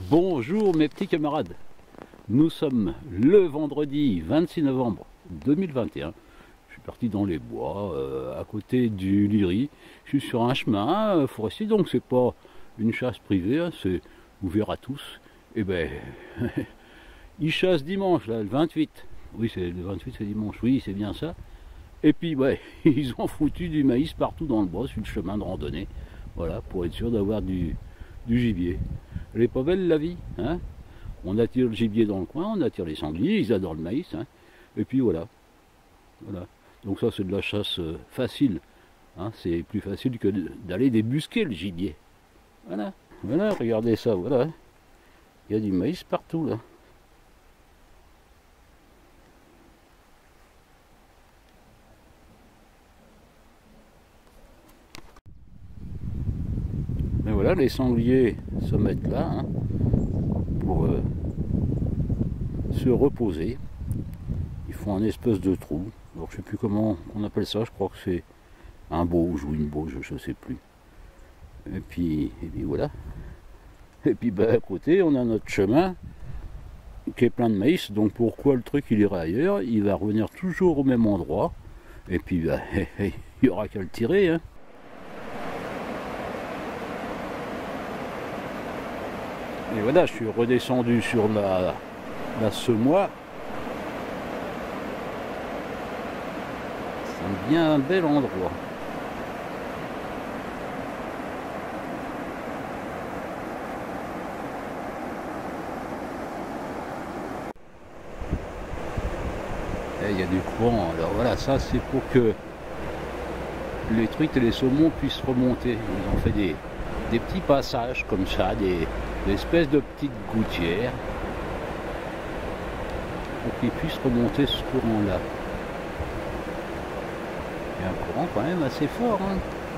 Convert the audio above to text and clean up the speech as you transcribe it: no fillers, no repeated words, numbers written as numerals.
Bonjour mes petits camarades, nous sommes le vendredi 26 novembre 2021, je suis parti dans les bois à côté du Liry, je suis sur un chemin forestier, donc c'est pas une chasse privée, hein, c'est ouvert à tous, et ben ils chassent dimanche là, le 28, oui c'est le 28 c'est dimanche, oui c'est bien ça, et puis ouais, ils ont foutu du maïs partout dans le bois sur le chemin de randonnée, voilà, pour être sûr d'avoir du gibier. Elle est pas belle la vie, hein. On attire le gibier dans le coin, on attire les sangliers, ils adorent le maïs, hein. Et puis voilà. Voilà. Donc ça c'est de la chasse facile, hein. C'est plus facile que d'aller débusquer le gibier. Voilà, voilà, regardez ça, voilà. Il y a du maïs partout là. Mais voilà, les sangliers se mettent là, hein, pour se reposer. Ils font un espèce de trou. Alors je ne sais plus comment on appelle ça, je crois que c'est un bauge ou une bauge, je ne sais plus. Et puis voilà. Et puis ben, à côté, on a notre chemin qui est plein de maïs. Donc pourquoi le truc il ira ailleurs? Il va revenir toujours au même endroit. Et puis ben, il n'y aura qu'à le tirer, hein. Et voilà, je suis redescendu sur la Semois. C'est bien un bel endroit. Et il y a du courant, alors voilà, ça c'est pour que les truites et les saumons puissent remonter. Ils ont fait des petits passages comme ça, l'espèce de petite gouttière pour qu'ils puissent remonter ce courant là. Il y a un courant quand même assez fort, hein.